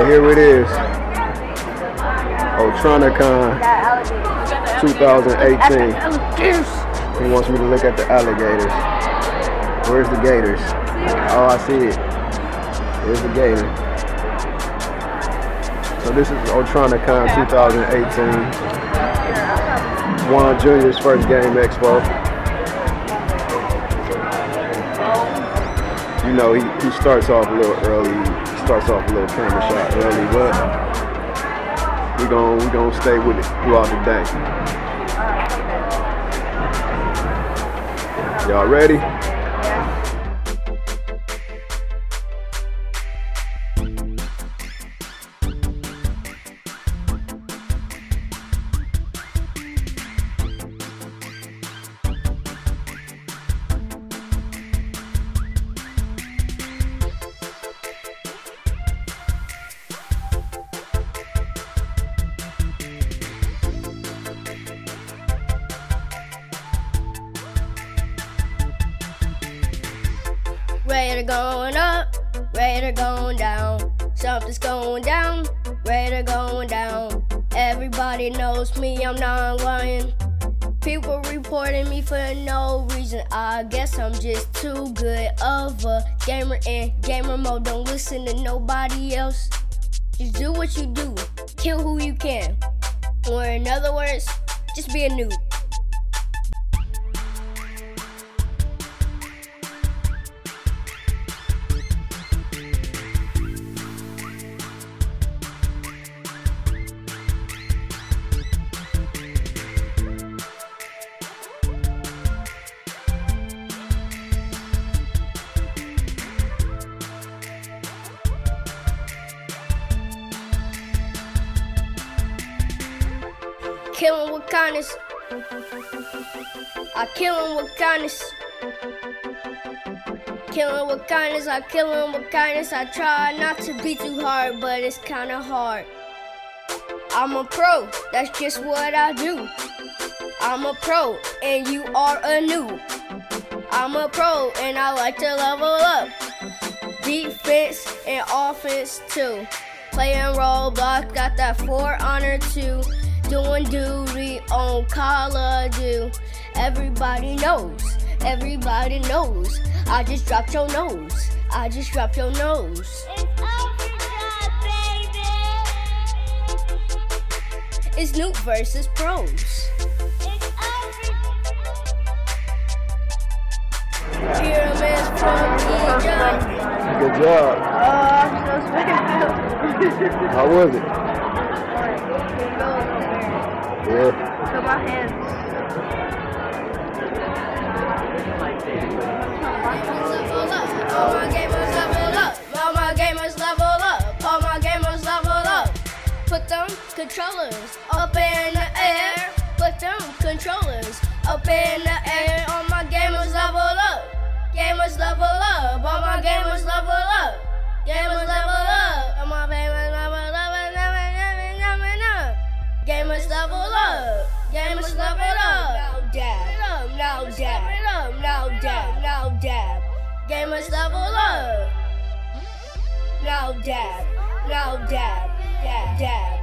Alright, here it is. Otronicon 2018. He wants me to look at the alligators. Where's the gators? Oh, I see it. There's the gator. So this is Otronicon 2018. Juan Junior's first game expo. You know, he starts off a little early, camera shot early, but we gon' stay with it throughout the day. Y'all ready? Rate are going up, rate are going down. Something's going down, rate are going down. Everybody knows me, I'm not lying. People reporting me for no reason. I guess I'm just too good of a gamer in gamer mode. Don't listen to nobody else. Just do what you do, kill who you can. Or in other words, just be a noob. Kill him with kindness. I kill him with kindness. Kill him with kindness. I kill him with kindness. I try not to be too hard, but it's kind of hard. I'm a pro. That's just what I do. I'm a pro, and you are a noob. I'm a pro, and I like to level up. Defense and offense too. Playing Roblox, got that 4 Honor 2. Doing duty on Call of Duty. Everybody knows, everybody knows. I just dropped your nose, I just dropped your nose. It's overdrive, baby. It's noob versus pros. It's overdrive. Pyramids from Egypt. Good job. How was it? Yeah. So my hands. All my gamers level up. All my gamers level up. All my gamers level up. Put them controllers up in the air. Put them controllers up in the air. All my gamers level up. Gamers level up. All my gamers level up. Gamers level up. All my gamers level up. Gamers level up. Gamers level up. Now dab. Now dab. Now dab. Now dab. Gamers level up. Now dab. Now dab. Dab. Dab.